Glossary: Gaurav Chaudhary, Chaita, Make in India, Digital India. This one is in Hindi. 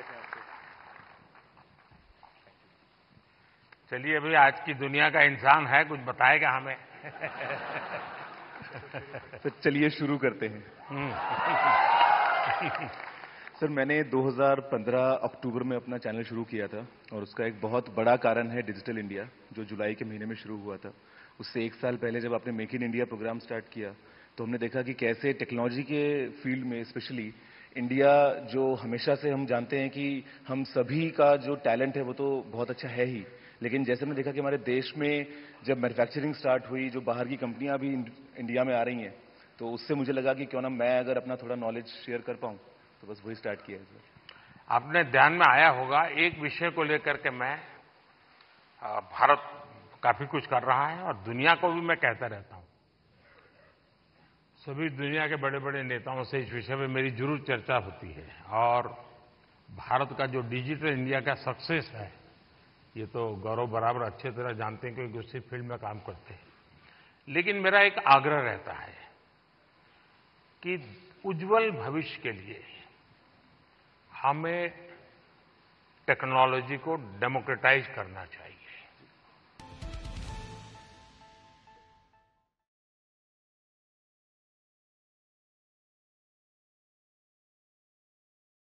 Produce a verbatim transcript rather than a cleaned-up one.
देते हैं आपको। चलिए अभी आज की दुनिया का इंसान है, कुछ बताएगा हमें। तो चलिए शुरू करते हैं। सर मैंने दो हज़ार पंद्रह अक्टूबर में अपना चैनल शुरू किया था और उसका एक बहुत बड़ा कारण है डिजिटल इंडिया, जो जुलाई के महीने में शुरू हुआ था। उससे एक साल पहले जब आपने make in India programme start किया तो हमने देखा कि कैसे टेक्नोलॉजी के फील्ड में स्पेशली इंडिया, जो हमेशा से हम जानते हैं कि हम सभी का जो टैलेंट है वो तो बहुत अच्छा है ही, लेकिन जैसे हमने देखा कि हमारे देश में जब मैन्युफैक्चरिंग स्टार्ट हुई, जो बाहर की कंपनियां भी इंडिया में आ रही हैं, तो उससे मुझे लगा कि क्यों ना मैं अगर अपना थोड़ा नॉलेज शेयर कर पाऊं, तो बस वही स्टार्ट किया है। आपने ध्यान में आया होगा एक विषय को लेकर के मैं भारत काफी कुछ कर रहा है और दुनिया को भी मैं कहता रहता हूं। सभी दुनिया के बड़े बड़े नेताओं से इस विषय में मेरी जरूर चर्चा होती है और भारत का जो डिजिटल इंडिया का सक्सेस है ये तो गौरव बराबर अच्छे तरह जानते हैं क्योंकि उसी फील्ड में काम करते हैं। लेकिन मेरा एक आग्रह रहता है कि उज्जवल भविष्य के लिए हमें टेक्नोलॉजी को डेमोक्रेटाइज करना चाहिए।